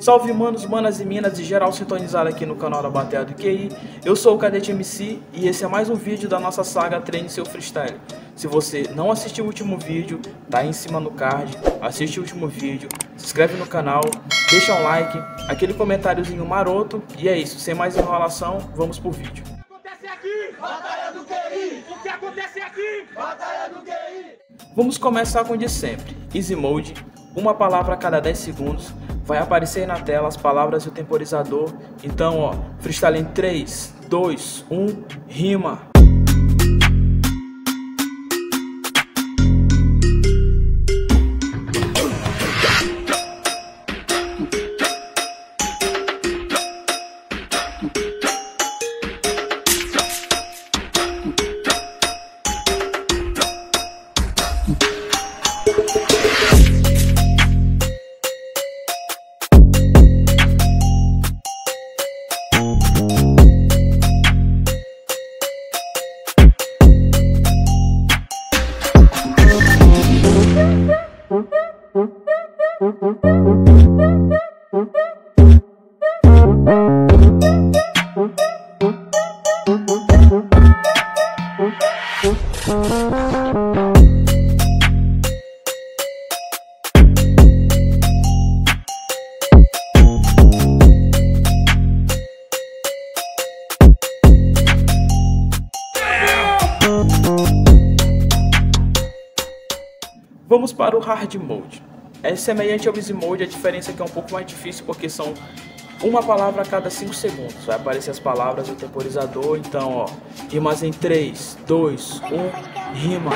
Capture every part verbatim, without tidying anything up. Salve manos, manas e minas e geral sintonizado aqui no canal da Batalha do Q I. Eu sou o Cadete M C e esse é mais um vídeo da nossa saga Treine Seu Freestyle. Se você não assistiu o último vídeo, tá aí em cima no card, assiste o último vídeo, se inscreve no canal, deixa um like, aquele comentáriozinho maroto. E é isso, sem mais enrolação, vamos pro vídeo. O que acontece aqui? Batalha do Q I! O que acontece aqui? Batalha do Q I! Vamos começar com o de sempre, Easy Mode, uma palavra a cada dez segundos. Vai aparecer na tela as palavras e o temporizador. Então, ó, freestyle em três, dois, um, rima. Vamos para o Hard Mode. É semelhante ao Easy Mode, a diferença é que é um pouco mais difícil porque são uma palavra a cada cinco segundos. Vai aparecer as palavras do temporizador, então ó, rimas em três, dois, um, rima.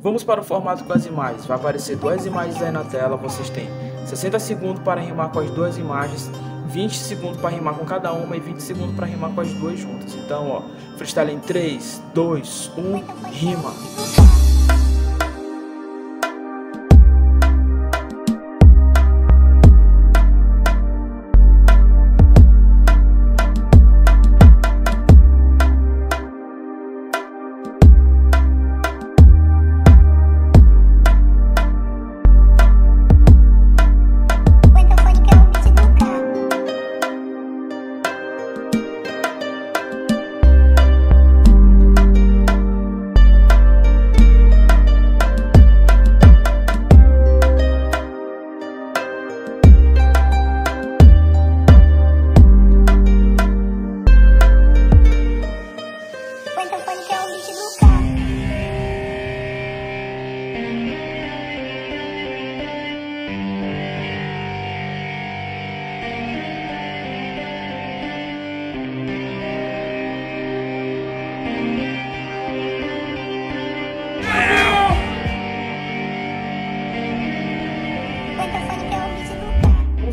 Vamos para o formato com as imagens. Vai aparecer duas imagens aí na tela. Vocês têm sessenta segundos para rimar com as duas imagens, vinte segundos para rimar com cada uma e vinte segundos para rimar com as duas juntas. Então, ó, freestyle em três, dois, um, rima.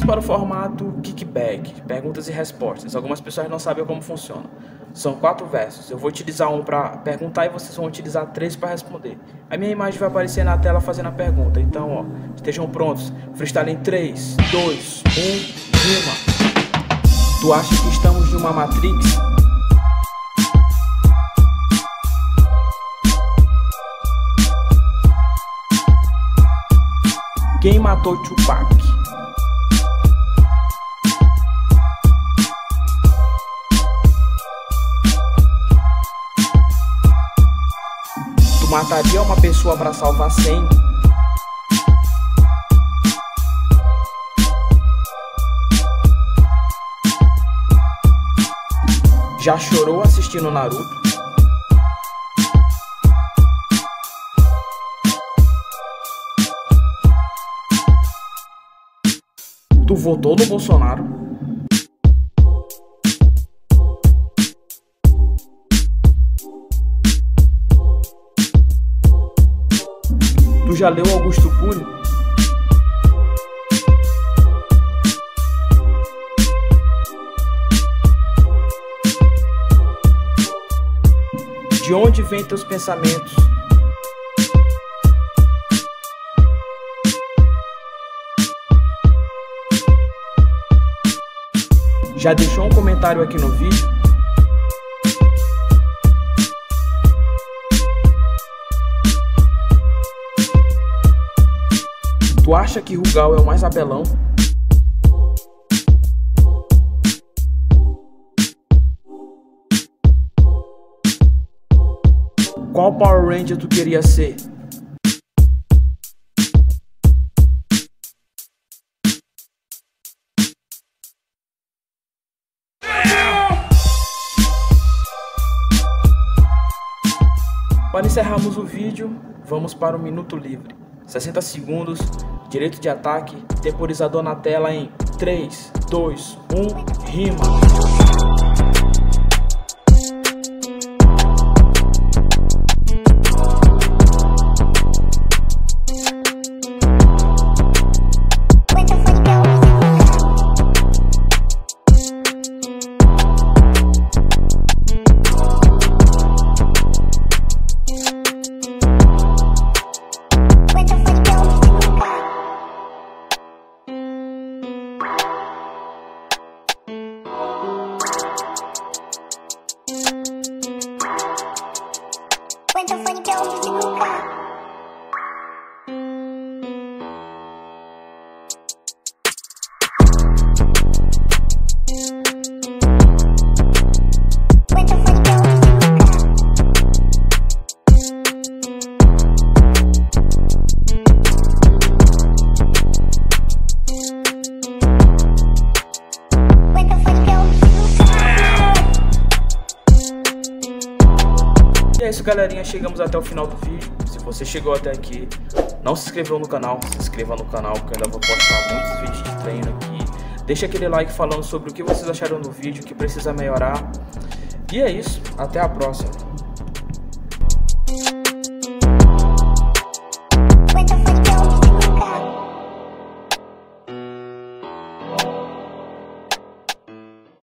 Para o formato kickback, perguntas e respostas. Algumas pessoas não sabem como funciona. São quatro versos. Eu vou utilizar um para perguntar e vocês vão utilizar três para responder. A minha imagem vai aparecer na tela fazendo a pergunta. Então, ó, estejam prontos. Freestyle em três, dois, um, rima. Tu acha que estamos numa Matrix? Quem matou Tupac? Mataria uma pessoa pra salvar cem? Já chorou assistindo Naruto? Tu votou no Bolsonaro? Tu já leu Augusto Cury? De onde vêm teus pensamentos? Já deixou um comentário aqui no vídeo? Tu acha que Rugal é o mais apelão? Qual Power Ranger tu queria ser? Para encerrarmos o vídeo, vamos para o minuto livre. sessenta segundos, direito de ataque, temporizador na tela em três, dois, um, rima! É isso, galerinha, chegamos até o final do vídeo. Se você chegou até aqui, não se inscreveu no canal, se inscreva no canal, que eu ainda vou postar muitos vídeos de treino aqui. Deixa aquele like falando sobre o que vocês acharam do vídeo, o que precisa melhorar. E é isso, até a próxima.